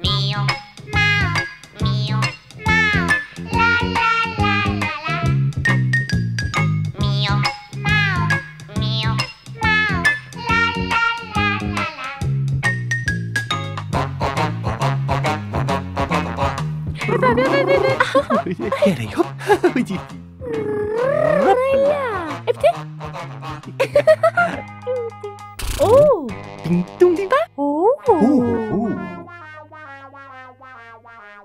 Mio Mao, Mio Mao, la la la la la. Mio Mao, Mio Mao, la la la la la. Heri hop, hadi. Olha, é porque. Oh, ding dong ding ba. Oh, oh. Ding dong ding dong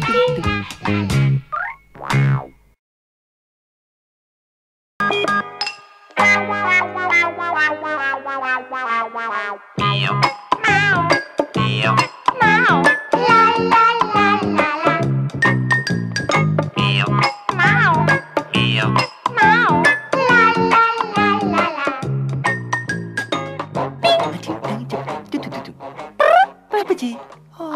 ding dong. Mio Mao, Mio Mao, la la la la la. Mio Mao, Mio Mao, la la la la la. Petit. Oh.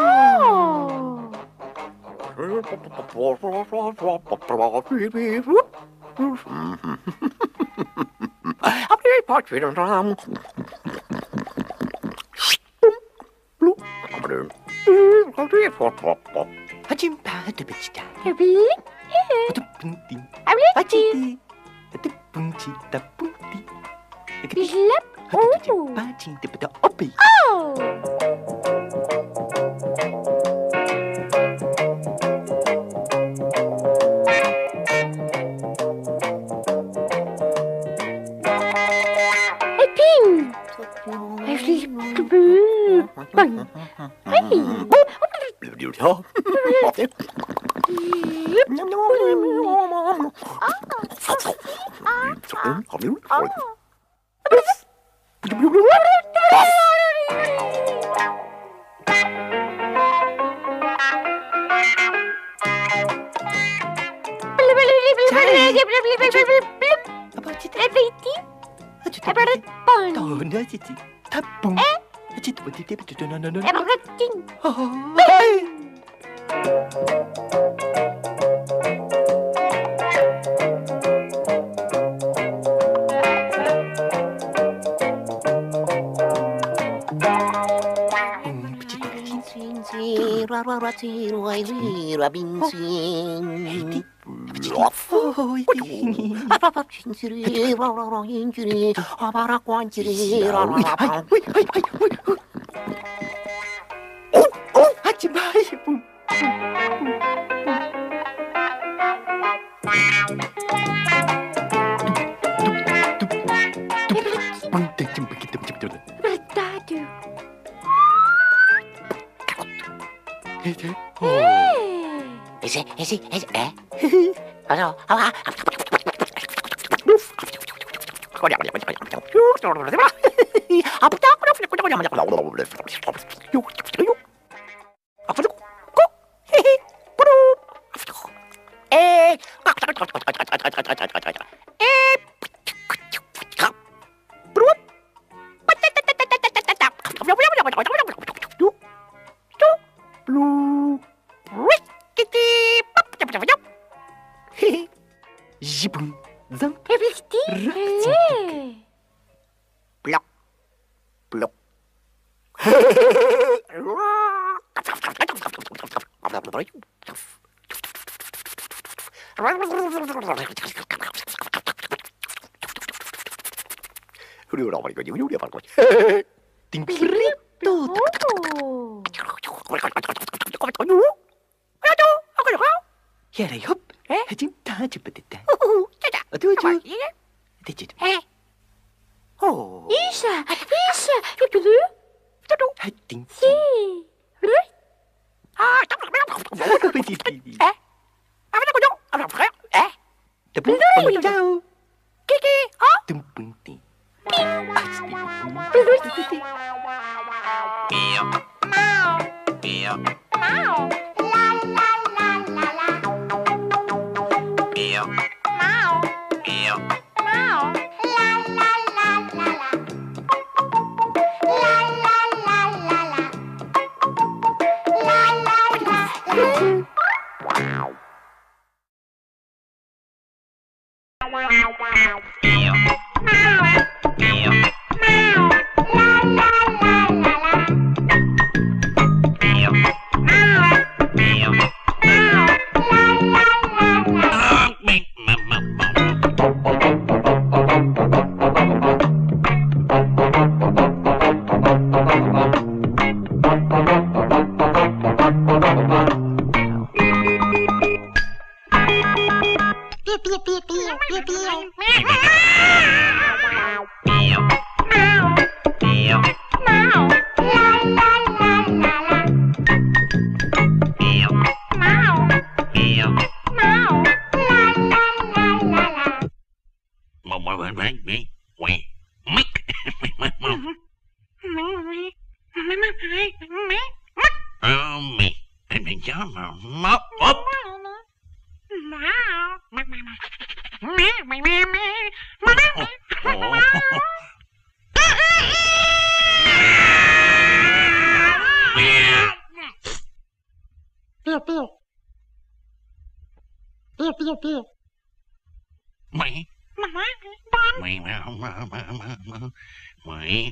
Pio-pio-pio. Mãe. Mamãe. Mãe. Mãe. Mãe.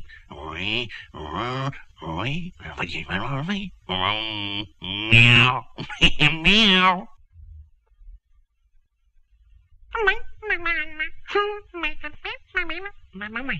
Mãe. Miau. Miau. Mãe. Mamãe.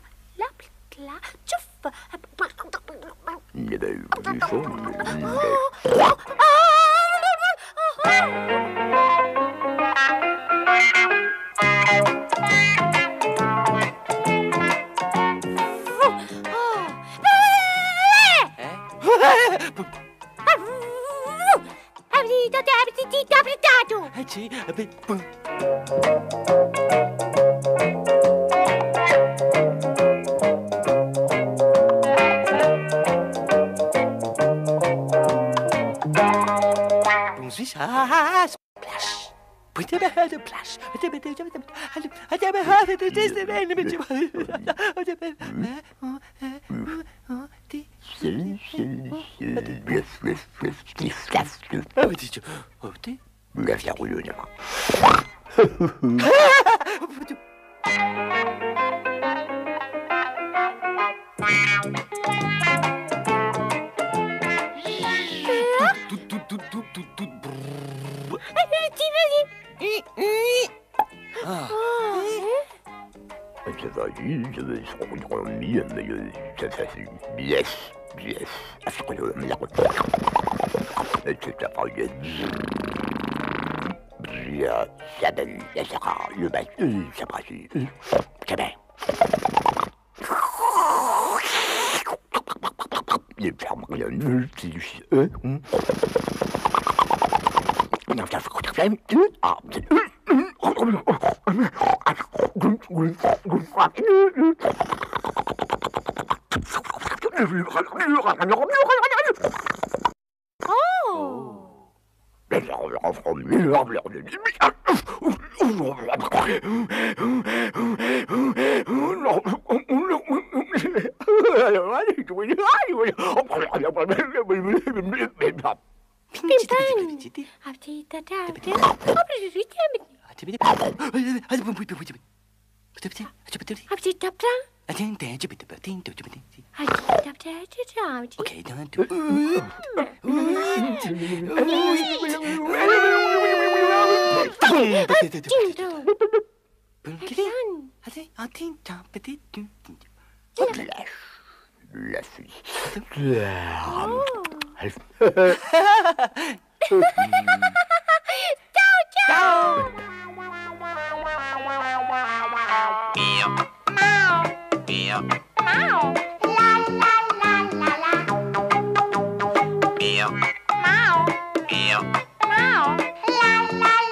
Mio Mao, Mio Mao, la la